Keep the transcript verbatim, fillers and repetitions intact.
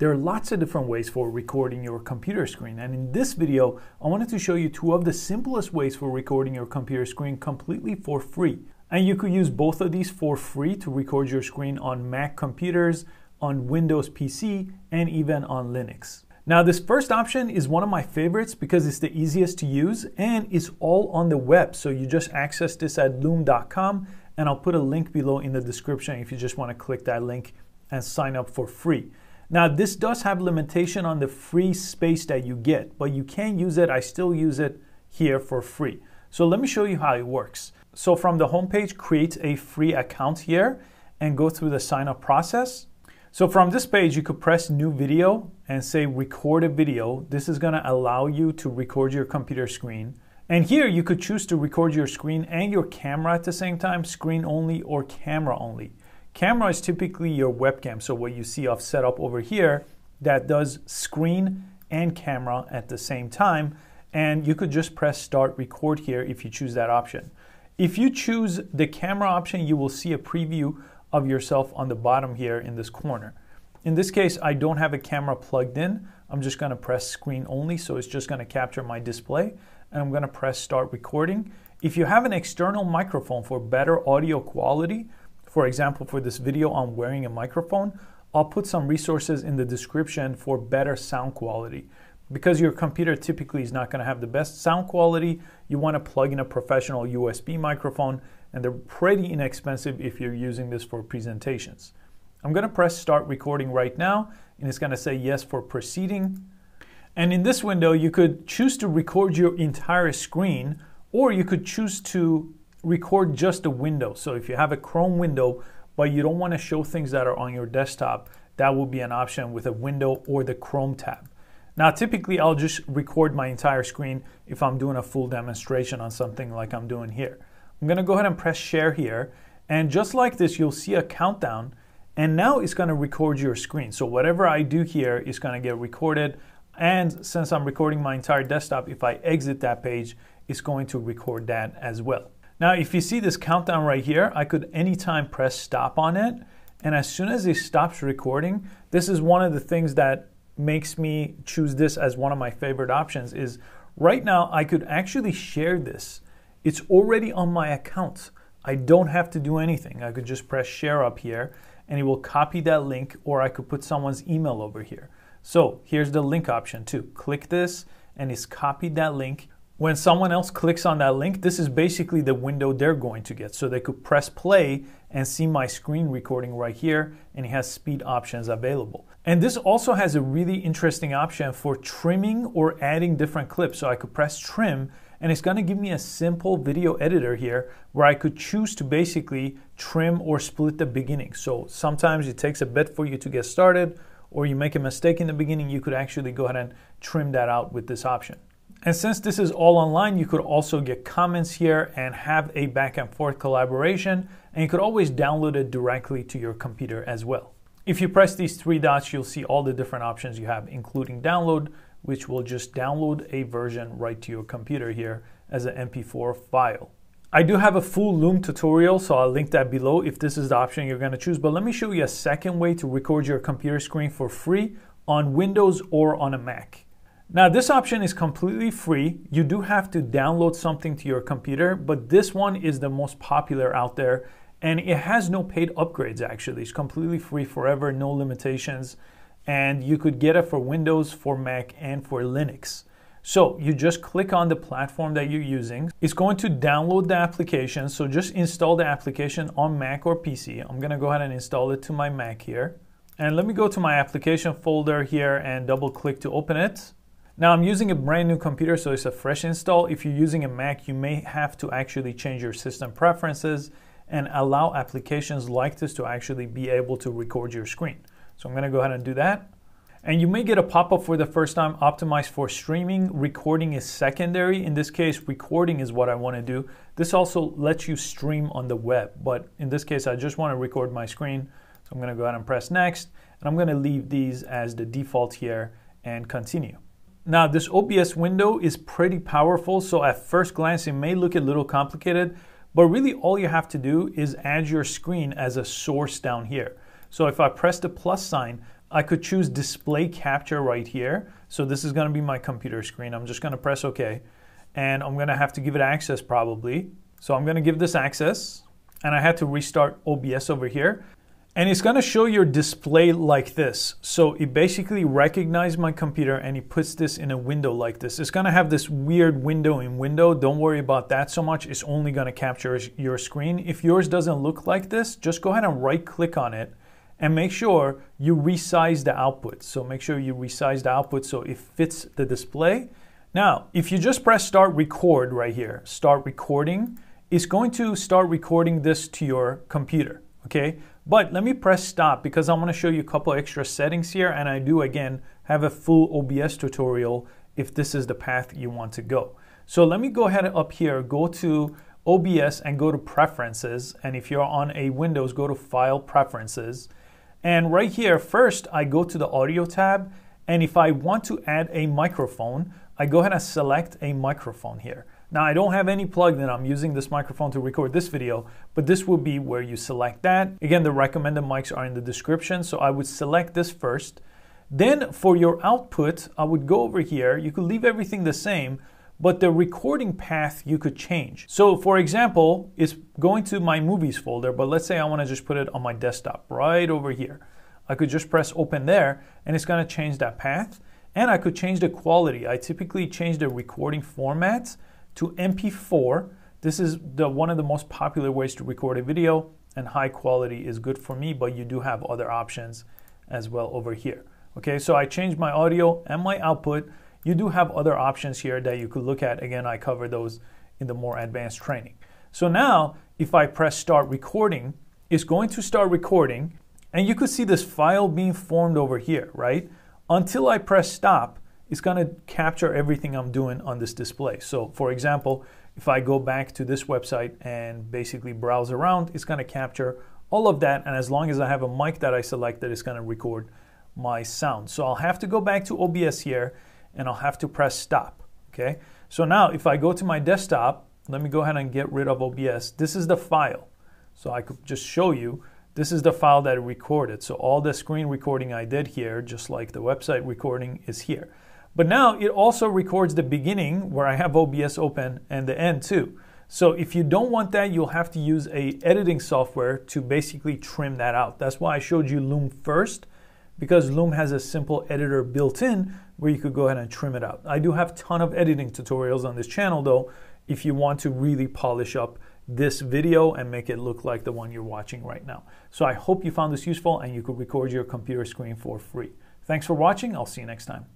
There are lots of different ways for recording your computer screen, and in this video I wanted to show you two of the simplest ways for recording your computer screen completely for free. And you could use both of these for free to record your screen on Mac computers, on Windows P C, and even on Linux. Now, this first option is one of my favorites because it's the easiest to use and it's all on the web, so you just access this at loom dot com, and I'll put a link below in the description if you just want to click that link and sign up for free. Now, this does have limitation on the free space that you get, but you can use it. I still use it here for free. So let me show you how it works. So from the homepage, create a free account here and go through the sign up process. So from this page, you could press new video and say record a video. This is gonna allow you to record your computer screen. And here you could choose to record your screen and your camera at the same time, screen only or camera only. Camera is typically your webcam, so what you see I've set up over here that does screen and camera at the same time, and you could just press start record here if you choose that option. If you choose the camera option, you will see a preview of yourself on the bottom here in this corner. In this case, I don't have a camera plugged in. I'm just going to press screen only, so it's just going to capture my display, and I'm going to press start recording. If you have an external microphone for better audio quality, for example, for this video, I'm wearing a microphone. I'll put some resources in the description for better sound quality. Because your computer typically is not going to have the best sound quality, you want to plug in a professional U S B microphone, and they're pretty inexpensive if you're using this for presentations. I'm going to press start recording right now, and it's going to say yes for proceeding. And in this window, you could choose to record your entire screen, or you could choose to record just a window. So if you have a Chrome window, but you don't want to show things that are on your desktop, that will be an option with a window or the Chrome tab. Now, typically I'll just record my entire screen if I'm doing a full demonstration on something like I'm doing here. I'm going to go ahead and press share here. And just like this, you'll see a countdown, and now it's going to record your screen. So whatever I do here is going to get recorded. And since I'm recording my entire desktop, if I exit that page, it's going to record that as well. Now, if you see this countdown right here, I could anytime press stop on it. And as soon as it stops recording, this is one of the things that makes me choose this as one of my favorite options is right now I could actually share this. It's already on my account. I don't have to do anything. I could just press share up here and it will copy that link, or I could put someone's email over here. So here's the link option too. Click this and it's copied that link. When someone else clicks on that link, this is basically the window they're going to get. So they could press play and see my screen recording right here, and it has speed options available. And this also has a really interesting option for trimming or adding different clips. So I could press trim, and it's gonna give me a simple video editor here where I could choose to basically trim or split the beginning. So sometimes it takes a bit for you to get started, or you make a mistake in the beginning, you could actually go ahead and trim that out with this option. And since this is all online, you could also get comments here and have a back and forth collaboration, and you could always download it directly to your computer as well. If you press these three dots, you'll see all the different options you have, including download, which will just download a version right to your computer here as an M P four file. I do have a full Loom tutorial, so I'll link that below if this is the option you're going to choose, but let me show you a second way to record your computer screen for free on Windows or on a Mac. Now, this option is completely free. You do have to download something to your computer, but this one is the most popular out there, and it has no paid upgrades actually. It's completely free forever, no limitations, and you could get it for Windows, for Mac, and for Linux. So you just click on the platform that you're using. It's going to download the application, so just install the application on Mac or P C. I'm gonna go ahead and install it to my Mac here. And let me go to my application folder here and double click to open it. Now, I'm using a brand new computer, so it's a fresh install. If you're using a Mac, you may have to actually change your system preferences and allow applications like this to actually be able to record your screen. So I'm gonna go ahead and do that. And you may get a pop-up for the first time, optimized for streaming, recording is secondary. In this case, recording is what I wanna do. This also lets you stream on the web, but in this case, I just wanna record my screen. So I'm gonna go ahead and press next, and I'm gonna leave these as the default here and continue. Now, this O B S window is pretty powerful, so at first glance it may look a little complicated, but really all you have to do is add your screen as a source down here. So if I press the plus sign, I could choose display capture right here. So this is gonna be my computer screen. I'm just gonna press OK. And I'm gonna have to give it access probably. So I'm gonna give this access, and I had to restart O B S over here. And it's gonna show your display like this. So it basically recognizes my computer and it puts this in a window like this. It's gonna have this weird window in window. Don't worry about that so much. It's only gonna capture your screen. If yours doesn't look like this, just go ahead and right click on it and make sure you resize the output. So make sure you resize the output so it fits the display. Now, if you just press start record right here, start recording, it's going to start recording this to your computer, okay? But let me press stop because I want to show you a couple extra settings here, and I do again have a full O B S tutorial if this is the path you want to go. So let me go ahead up here, go to O B S and go to preferences, and if you're on a Windows, go to file preferences. And right here, first I go to the audio tab, and if I want to add a microphone, I go ahead and select a microphone here. Now I don't have any plugged in, I'm using this microphone to record this video, but this will be where you select that. Again, the recommended mics are in the description, so I would select this first. Then for your output, I would go over here, you could leave everything the same, but the recording path you could change. So for example, it's going to my movies folder, but let's say I wanna just put it on my desktop right over here. I could just press open there and it's gonna change that path. And I could change the quality. I typically change the recording format to M P four. This is the one of the most popular ways to record a video, and high quality is good for me, but you do have other options as well over here. Okay, so I changed my audio and my output. You do have other options here that you could look at. Again, I cover those in the more advanced training. So now, if I press start recording, it's going to start recording, and you could see this file being formed over here, right? Until I press stop, it's gonna capture everything I'm doing on this display. So for example, if I go back to this website and basically browse around, it's gonna capture all of that, and as long as I have a mic that I selected, it's gonna record my sound. So I'll have to go back to O B S here, and I'll have to press stop, okay? So now if I go to my desktop, let me go ahead and get rid of O B S. This is the file. So I could just show you, this is the file that it recorded. So all the screen recording I did here, just like the website recording, is here. But now it also records the beginning where I have O B S open and the end too. So if you don't want that, you'll have to use a editing software to basically trim that out. That's why I showed you Loom first, because Loom has a simple editor built in where you could go ahead and trim it out. I do have a ton of editing tutorials on this channel though, if you want to really polish up this video and make it look like the one you're watching right now. So I hope you found this useful and you could record your computer screen for free. Thanks for watching. I'll see you next time.